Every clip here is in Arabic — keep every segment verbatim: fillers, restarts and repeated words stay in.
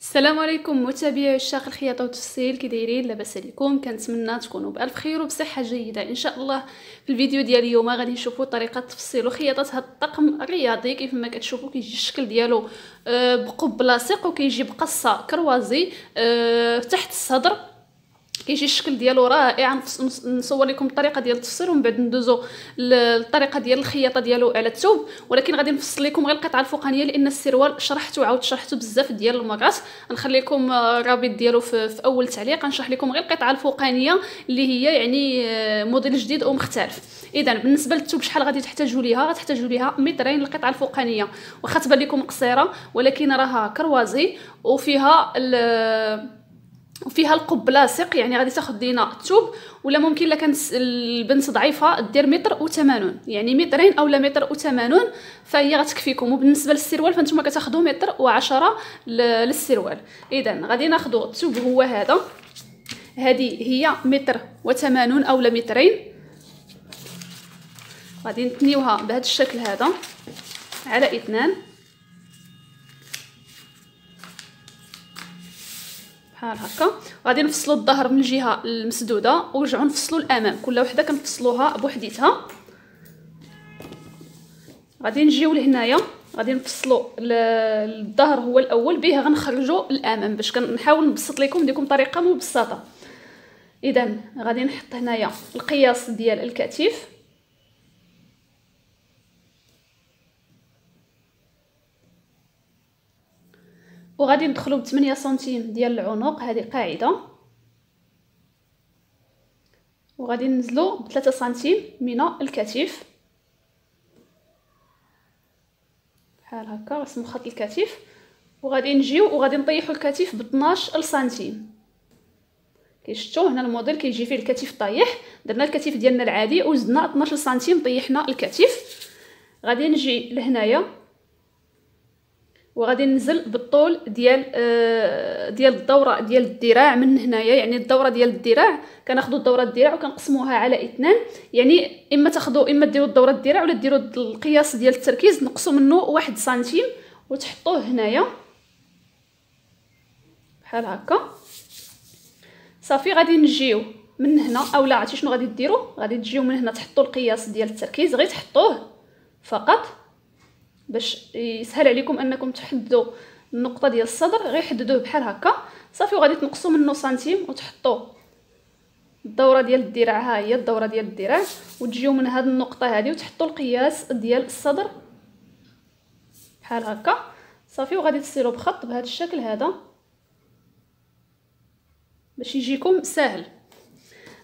السلام عليكم متابعي عشاق الخياطه والتفصيل، كي دايرين؟ لاباس عليكم؟ كنتمنى تكونوا بالف خير وبصحه جيده ان شاء الله. في الفيديو ديال اليوم غادي نشوفوا طريقه تفصيل وخياطه هذا الطقم الرياضي. كيف ما كتشوفوا كيجي الشكل ديالو بقب لاصق وكيجي بقصه كروازي تحت الصدر، كيجي الشكل ديالو رائع. نصور لكم الطريقه ديال التفصيل ومن بعد ندوزو للطريقه ديال الخياطه ديالو على الثوب، ولكن غادي نفصل لكم غير القطعه الفوقانيه لان السروال شرحته عاود شرحته بزاف ديال المرات. غنخلي لكم الرابط ديالو في, في اول تعليق. غنشرح لكم غير القطعه الفوقانيه اللي هي يعني موديل جديد ومختلف. اذا بالنسبه للثوب شحال غادي تحتاجوا ليها؟ غتحتاجوا ليها مترين القطعه الفوقانيه، واخا تبان لكم قصيره ولكن راها كروازي وفيها وفيها القب لاصق، يعني غادي تاخذ لينا الثوب. ولا ممكن الا كانت البنت ضعيفه دير متر وثمانين، يعني مترين اولا متر وثمانين، فهي غتكفيكم. وبالنسبه للسروال فانتوما كتاخذوا متر وعشرة للسروال. اذا غادي ناخذوا الثوب هو هذا، هذه هي متر وثمانين اولا مترين. غادي نتنيوها بهذا الشكل هذا على اثنان بحال هكا. غادي نفصلوا الظهر من الجهه المسدوده ونرجعوا نفصلوا الامام، كل وحده كنفصلوها بوحديتها. غادي نجيو لهنايا غادي نفصلوا الظهر هو الاول، به غنخرجوا الامام باش كنحاول نبسط لكم نديكم طريقه مبسطه. اذا غادي نحط هنايا القياس ديال الكتف، وغادي ندخلوا ب ثمانية سنتيم ديال العنق، هذه قاعده، وغادي ننزلوا ب ثلاثة سنتيم من الكتف بحال هكا. رسموا خط الكتف وغادي نجيو وغادي نطيحوا الكتف ب اثناش سنتيم. كيشتو هنا الموديل كيجي فيه الكتف طايح، درنا الكتف ديالنا العادي وزدنا اثناش سنتيم طيحنا الكتف. غادي نجي لهنايا وغادي ننزل بالطول ديال ديال الدوره ديال الذراع من هنايا، يعني الدوره ديال الذراع كناخذوا الدوره الذراع وكنقسموها على اثنان، يعني اما تاخذوا اما ديروا الدوره الذراع ولا ديروا القياس ديال التركيز نقصوا منه واحد سنتيم وتحطوه هنايا بحال هكا. صافي غادي نجيو من هنا، اولا عرفتي شنو غادي ديروا؟ غادي تجيو من هنا تحطوا القياس ديال التركيز، غير تحطوه فقط باش يسهل عليكم انكم تحددوا النقطه ديال الصدر، غير حددوه بحال هكا. صافي وغادي تنقصوا منه سنتيم وتحطوا الدوره ديال الذراع، ها هي الدوره ديال الذراع، وتجيو من هذه النقطه هذه وتحطوا القياس ديال الصدر بحال هكا. صافي وغادي تسيروا بخط بهذا الشكل هذا باش يجيكم ساهل.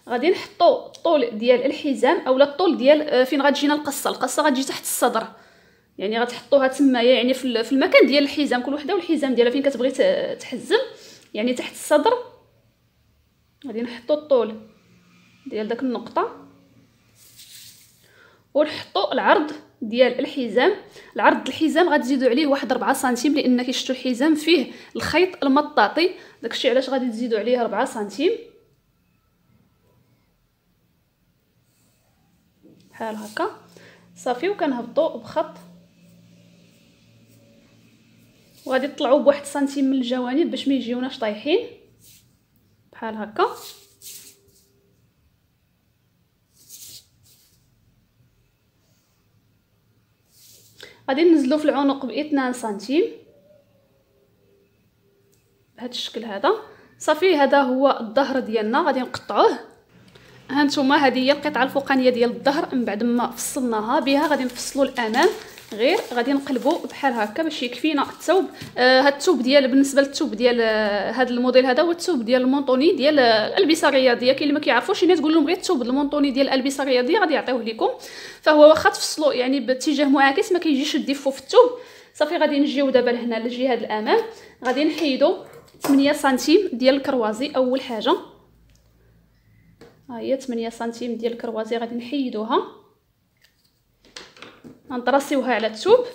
غادي نحطوا الطول ديال الحزام اولا الطول ديال فين غتجينا القصه، القصه غتجي تحت الصدر، يعني غتحطوها تمايا يعني في المكان ديال الحزام، كل وحده والحزام ديالها فين كتبغي تحزم، يعني تحت الصدر. غادي نحطوا الطول ديال داك النقطه ونحطوا العرض ديال الحزام. العرض الحزام غتزيدوا عليه واحد أربعة سنتيم لان كيشتوا الحزام فيه الخيط المطاطي، داكشي علاش غادي تزيدوا عليه أربعة سنتيم بحال هكا. صافي وكنهبطوا بخط وغادي تطلعوا بواحد سنتيم من الجوانب باش ما يجيوناش طايحين بحال هكا. غادي ننزلوا في العنق باثنان سنتيم بهذا الشكل هذا. صافي هذا هو الظهر ديالنا، غادي نقطعوه. هانتوما هذه هي القطعه الفوقانيه ديال الظهر من بعد ما فصلناها، بها غادي نفصلوا الامام، غير غادي نقلبوا بحال هكا باش يكفينا الثوب. آه هاد الثوب ديال بالنسبه للثوب ديال آه هذا الموديل هذا هو الثوب ديال المونطوني ديال آه الالبسه الرياضيه. كاين اللي ما كيعرفوش يعني تقول لهم غير الثوب المونطوني ديال الالبسه الرياضيه غادي يعطيوه لكم، فهو واخا تفصلوا يعني باتجاه معاكس ما كيجيش الديفو في الثوب. صافي غادي نجيو دابا لهنا للجهه الامام، غادي نحيدوا ثمانية سنتيم ديال الكروازي اول حاجه، ها هي ثمانية سنتيم ديال الكروازي. غادي نحيدوها غنطراسيوها على الثوب.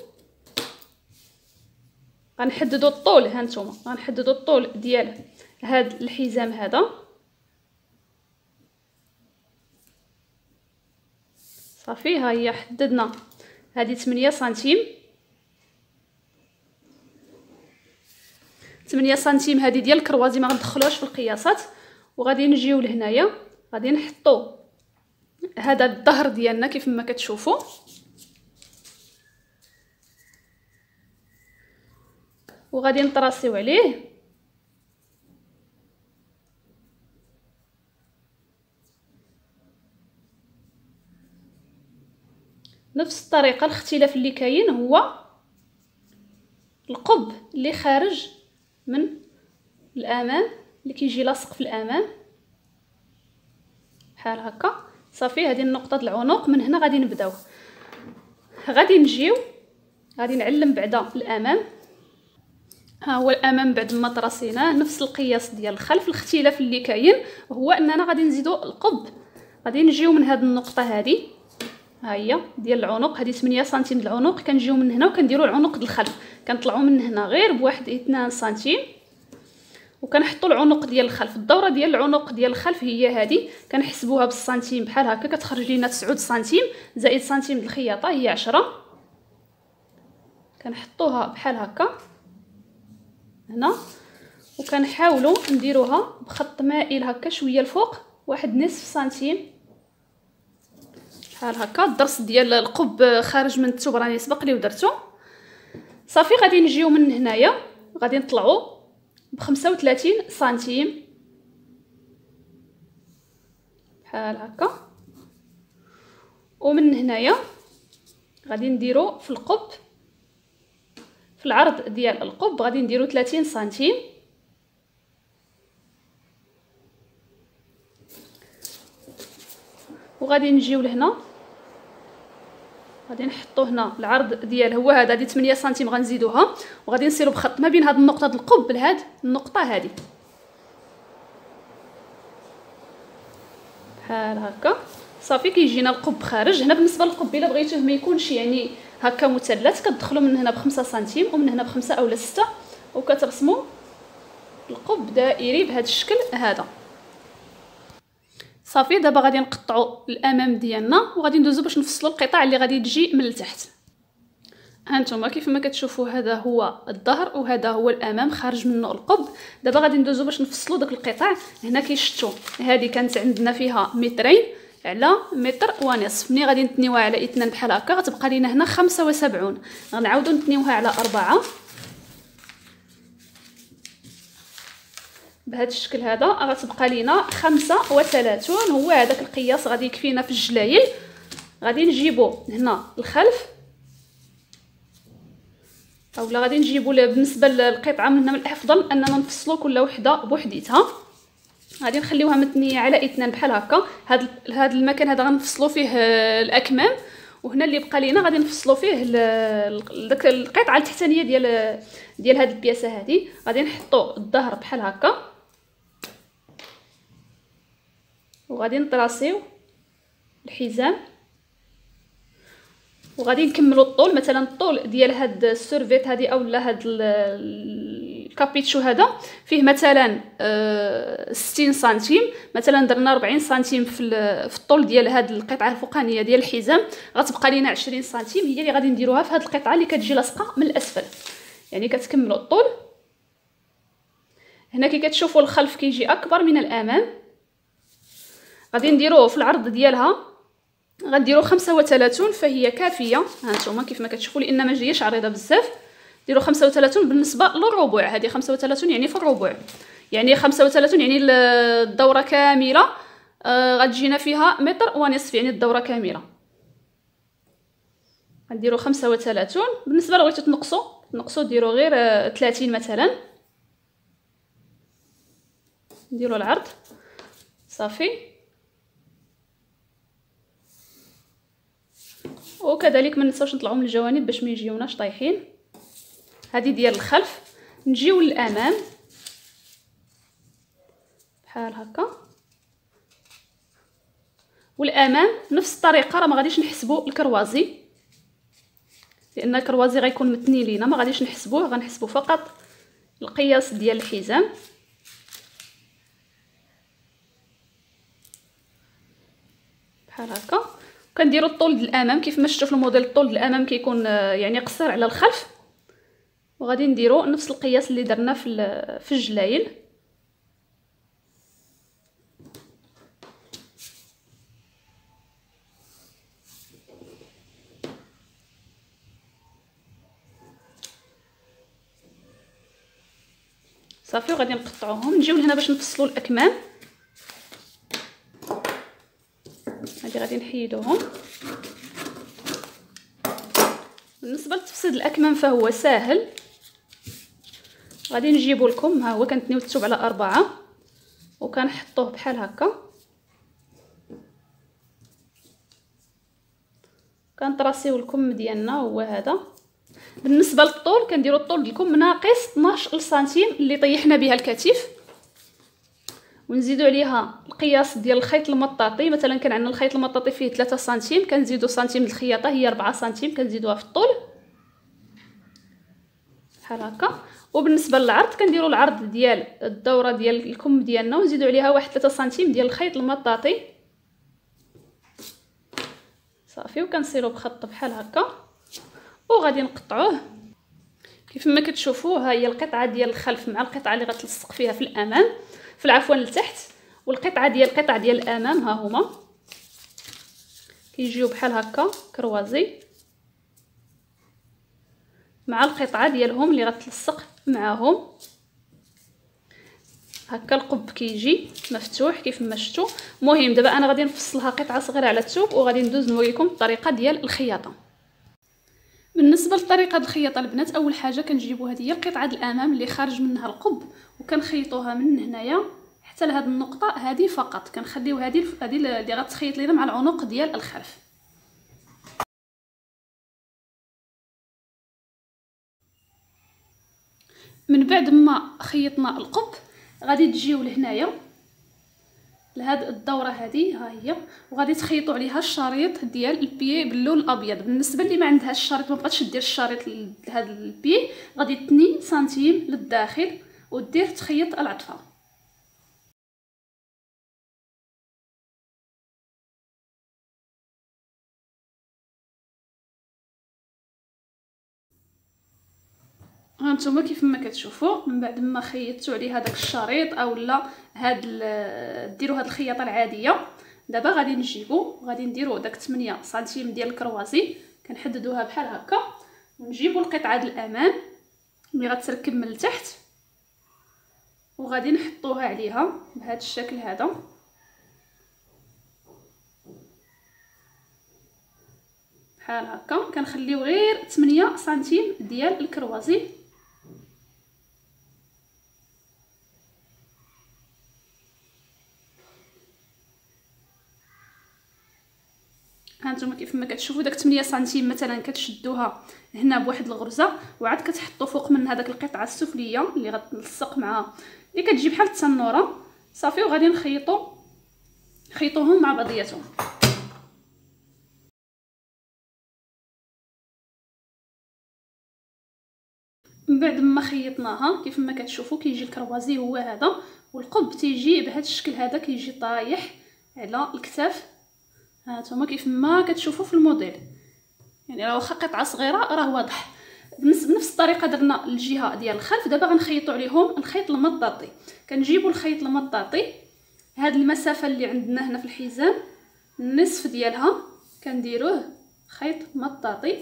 غنحددوا الطول، ها نتوما غنحددوا الطول ديال هاد الحزام هذا صافي. ها هي حددنا هذه ثمانية سنتيم، ثمانية سنتيم هذه ديال الكروازي ما غندخلوهاش في القياسات. وغادي نجيو لهنايا غادي نحطو هذا الظهر ديالنا كيف ما كتشوفوا، وغادي نطراسيو عليه نفس الطريقه. الاختلاف اللي كاين هو القب اللي خارج من الامام اللي كيجي لاصق في الامام بحال هكا. صافي هذه النقطه د العنق، من هنا غادي نبداو. غادي نجيو غادي نعلم بعدا الامام. ها هو الامام بعد ما طراسيناه نفس القياس ديال الخلف. الاختلاف اللي كاين هو اننا غادي نزيدو القب. غادي نجيو من هذه النقطه هذه ها هي ديال العنق، هذه ثمانية سنتيم د العنق، كنجيو من هنا وكنديروا العنق د الخلف. كنطلعوا من هنا غير بواحد اثنين سنتيم وكنحطوا العنق ديال الخلف. الدوره ديال العنق ديال الخلف هي هذه، كنحسبوها بالسنتيم بحال هكا، كتخرج لينا تسعة سنتيم زائد سنتيم د الخياطه هي عشرة. كنحطوها بحال هكا هنا، وكنحاولوا نديروها بخط مائل هكا شويه الفوق، واحد نصف سنتيم بحال هكا. الدرس ديال القب خارج من الثوب راني سبق لي ودرتو. صافي غادي نجيو من هنايا غادي نطلعوا بخمسة وثلاثين سنتيم بحال هكا، ومن هنايا غادي نديرو في القب في العرض ديال القب غادي نديرو ثلاثين سنتيم. وغادي نجيو لهنا غادي نحطو هنا العرض ديال هو هذا، هذه ثمانية سنتيم غنزيدوها، وغادي نسيرو بخط ما بين هاد النقطه د القب لهاد النقطه هذه بحال هكا. صافي كيجينا القب خارج هنا. بالنسبه للقب الا بغيتوه ما يكونش يعني هكا مثلث، كتدخلوا من هنا بخمسة سنتيم ومن هنا بخمسة اولا ستة، وكترسموا القب دائري بهذا الشكل هذا. صافي دابا غادي نقطعوا الامام ديالنا وغادي ندوزو باش نفصلوا القطع اللي غادي تجي من التحت. هانتوما كيف ما كتشوفوا هذا هو الظهر وهذا هو الامام خارج منه القب. دابا غادي ندوزو باش نفصلوا داك القطع. هنا كيشتو هذه كانت عندنا فيها مترين على متر ونصف، ملي غادي نتنيوها على اثنان بحال هكا غتبقى لينا هنا خمسة وسبعين، غنعاودو نتنيوها على أربعة بهذا الشكل هذا غتبقى لينا خمسة وثلاثين. هو هذاك القياس غادي يكفينا في الجلايل. غادي نجيبو هنا الخلف اولا غادي نجيبو بالنسبه للقطعه من هنا، من الافضل اننا نفصلوا كل وحده بوحديتها. غادي نخليوها متنيه على اثنان بحال هكا. هذا هذا المكان هذا غنفصلوا فيه الاكمام، وهنا اللي بقى لينا غادي نفصلوا فيه داك القطعه التحتانيه ديال ديال هذه البياسه هذه. غادي نحطوا الظهر بحال هكا وغادي نطراسيو الحزام، وغادي نكملوا الطول. مثلا الطول ديال هاد السيرفيت هذه اولا هاد الكابيتشو هذا فيه مثلا ستين سنتيم، مثلا درنا أربعين سنتيم في في الطول ديال هاد القطعه الفوقانيه ديال الحزام، غتبقى لينا عشرين سنتيم هي اللي غادي نديروها في هاد القطعه اللي كتجي لاصقه من الاسفل. يعني كتكملوا الطول. هنا كي كتشوفوا الخلف كيجي اكبر من الامام. غادي نديروه في العرض ديالها غنديروا خمسة وثلاثين، فهي كافيه هانتوما كيف ما كتشوفوا لان ما جايش عريضه بزاف. ديروا خمسة وثلاثين بالنسبه للربع، هذه خمسة وثلاثين يعني في الربع، يعني خمسة وثلاثين يعني الدوره كامله آه غتجينا فيها متر ونصف، يعني الدوره كامله غنديروا خمسة وثلاثين. بالنسبه لو بغيتو تنقصوا تنقصوا ديروا غير آه ثلاثين مثلا، نديروا العرض. صافي وكذلك ما ننساوش نطلعوا من الجوانب باش ما يجيوناش طايحين. هذه ديال الخلف. نجيو للامام بحال هكا، والامام نفس الطريقه. راه ما غاديش نحسبوا الكروازي لان الكروازي غيكون متني لينا، ما غاديش نحسبوه، غنحسبوا فقط القياس ديال الحزام. بحال هكا كنديروا الطول الامام كيف ما شفتوا في الموديل، الطول الامام كيكون يعني قصير على الخلف، وغادي نديروا نفس القياس اللي درنا في في الجلايل. صافي وغادي نقطعوهم. نجيو لهنا باش نفصلوا الاكمام، هادي غادي نحيدوهم. بالنسبه لتفصيل الاكمام فهو ساهل، غادي نجيبو لكم. ها هو كنتنيو الثوب على أربعة وكنحطوه بحال هكا، كنطراسيو الكم ديالنا هو هذا. بالنسبه للطول كنديروا الطول ديالكم ناقص اثنا عشر سنتيم اللي طيحنا بها الكتف، ونزيدوا عليها القياس ديال الخيط المطاطي. مثلا كان عندنا الخيط المطاطي فيه ثلاثة سنتيم، كنزيدوا سنتيم الخياطه هي أربعة سنتيم، كنزيدوها في الطول بحال هكا. وبالنسبه للعرض كنديروا العرض ديال الدوره ديال الكم ديالنا، ونزيدوا عليها واحد ثلاثة سنتيم ديال الخيط المطاطي. صافي وكنسيرو بخط بحال هكا وغادي نقطعوه. كيف ما كتشوفوا ها هي القطعه ديال الخلف مع القطعه اللي غتلصق فيها في الامام، في العفوا لتحت، والقطعه ديال القطع ديال الامام ها هما كيجيو بحال هكا كروازي مع القطعه ديالهم اللي غتلصق معاهم. هكا القب كيجي مفتوح كيف ما شفتوا. المهم دابا انا غادي نفصلها قطعه صغيره على الثوب وغادي ندوز نوريكم الطريقه ديال الخياطه. بالنسبه لطريقه الخياطه البنات، اول حاجه كنجيبو هذه هي القطعه الامام اللي خارج منها القب، وكنخيطوها من هنايا حتى لهاد النقطه هذه فقط. كنخليو هذه هذه اللي غتخيط لينا مع العنق ديال الخلف. من بعد ما خيطنا القب غادي تجيو لهنايا لهاد الدوره هذه ها هي، وغادي تخيطوا عليها الشريط ديال البيي باللون الابيض. بالنسبه اللي ما عندهاش الشريط ما بقاتش دير الشريط لهاد البيي، غادي اثنين سنتيم للداخل ودير تخيط العطفه. ها نتوما كيف ما كتشوفوا من بعد ما خيطتوا عليه هذاك الشريط اولا هاد ديروا هاد الخياطه العاديه. دابا غادي نجيبوا غادي نديروا داك ثمانية سنتيم ديال الكروازي، كنحددوها بحال هكا، ونجيبوا القطعه ديال الامام اللي غتركب من التحت وغادي نحطوها عليها بهذا الشكل هذا. بحال هكا كنخليو غير ثمانية سنتيم ديال الكروازي. هانتوما كيف ما كتشوفوا داك ثمانية سنتيم مثلا كتشدوها هنا بواحد الغرزه، وعاد كتحطوا فوق من هذاك القطعه السفليه اللي غتلصق معها اللي كتجي بحال التنوره. صافي وغادي نخيطوا خيطوهم مع بعضياتهم. من بعد ما خيطناها كيف ما كتشوفوا كيجي الكروازي هو هذا، والقب تيجي بهذا الشكل هذا، كيجي طايح على الكتاف. هانتوما كيف ما كتشوفوا في الموديل، يعني راه واخا قطعه صغيره راه واضح. بنفس الطريقه درنا الجهه ديال الخلف. دابا غنخيطوا عليهم الخيط المطاطي. كنجيبوا الخيط المطاطي هاد المسافه اللي عندنا هنا في الحزام النصف ديالها كنديروه خيط مطاطي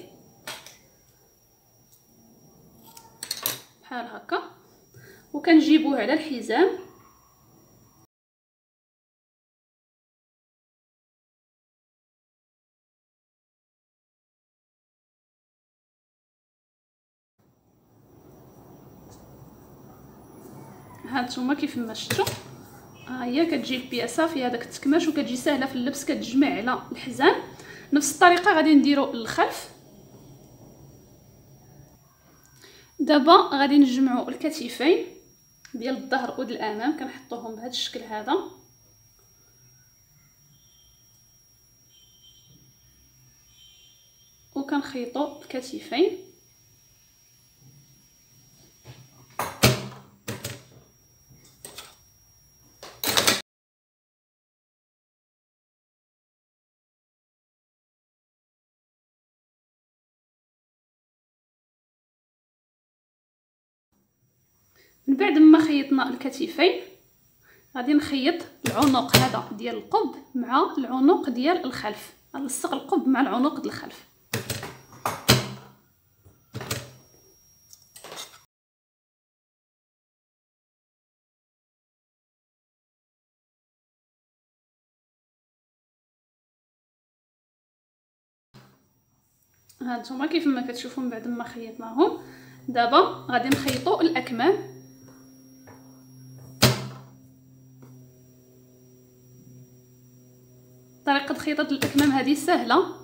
بحال هكا، وكنجيبوه على الحزام. هانتوما كيف ما شفتوا ها هي كتجي البياسه في هذاك التكماش، وكتجي سهله في اللبس، كتجمع على الحزام. نفس الطريقه غادي نديروا الخلف. دابا غادي نجمعوا الكتفين ديال الظهر ود الامام، كنحطوهم بهذا الشكل هذا. وكنخيطوا الكتفين من بعد ما خيطنا الكتفين غادي نخيط العنق هذا ديال القب مع العنق ديال الخلف. غنلصق القب مع العنق ديال الخلف. هانتوما كيف ما كتشوفوا من بعد ما خيطناهم دابا غادي نخيطوا الاكمام. طريقه خياطه الاكمام هذه سهله.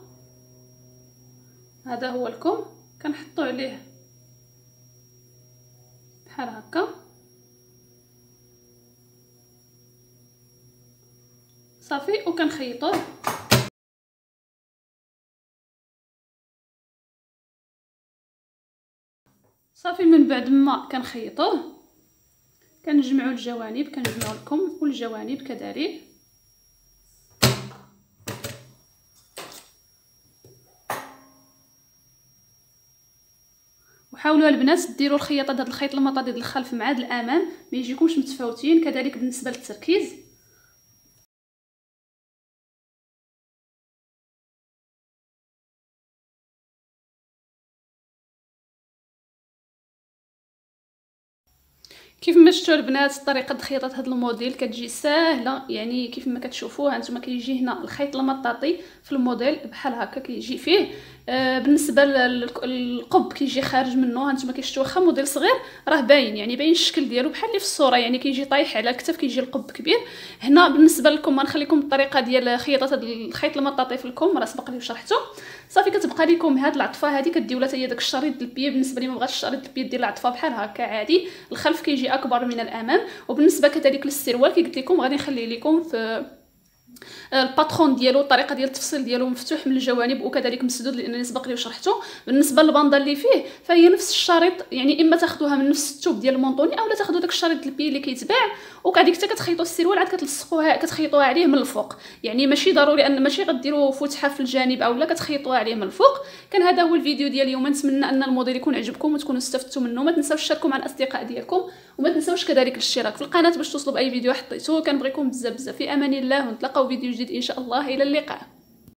هذا هو الكم، كنحطوا عليه بحال هكا صافي وكنخيطوه. صافي من بعد ما كنخيطوه كنجمعوا الجوانب، كنجمعوا الكم والجوانب كذلك. وحاولوا البنات ديروا الخياطه هذا الخيط المطاطي ديال الخلف مع هذا الامام ما يجيكمش متفاوتين، كذلك بالنسبه للتركيز. كيف ما شفتوا البنات طريقه خياطه هذا الموديل كتجي ساهله، يعني كيف ما كتشوفوها نتوما كيجي هنا الخيط المطاطي في الموديل بحال هكا كيجي فيه. آه بالنسبه للقب كيجي خارج منه، هانتوما كيشتوا واخا موديل صغير راه باين، يعني باين الشكل ديالو بحال اللي في الصوره، يعني كيجي طايح على الكتف كيجي القب كبير هنا. بالنسبه لكم غنخليكم الطريقه ديال خياطه هذا الخيط المطاطي في الكم راه سبق لي وشرحته. صافي كتبقى لكم هاد العطفه هذه كديو لها هي داك الشريط ديال البيي. بالنسبه لي ما بغاتش الشريط ديال البيي دير العطفه بحال هكا عادي، الخلف كيجي اكبر من الامام. وبالنسبه كذلك للسروال كي قلت لكم غادي نخلي لكم في الباترون ديالو الطريقه ديال التفصيل ديالو مفتوح من الجوانب وكذلك مسدود لانني سبق لي وشرحته. بالنسبه للبنده اللي فيه فهي نفس الشريط، يعني اما تاخذوها من نفس الثوب ديال المونطوني اولا تاخذوا داك الشريط ديال البي اللي كيتباع وكذلك حتى كتخيطوا السروال عاد كتلصقوها كتخيطوها عليه من الفوق. يعني ماشي ضروري ان ماشي غديروا فتحه في الجانب اولا كتخيطوها عليه من الفوق. كان هذا هو الفيديو ديال اليوم، نتمنى ان الموديل يكون عجبكم وتكونوا استفدتوا منه. ما تنساوش تشاركوا مع الاصدقاء ديالكم وما تنساوش كذلك الاشتراك في القناه باش توصلوا باي فيديو حطيته. كنبغيكم بزاف بزاف. في امان الله ونتلاقاو فيديو جديد ان شاء الله. الى اللقاء.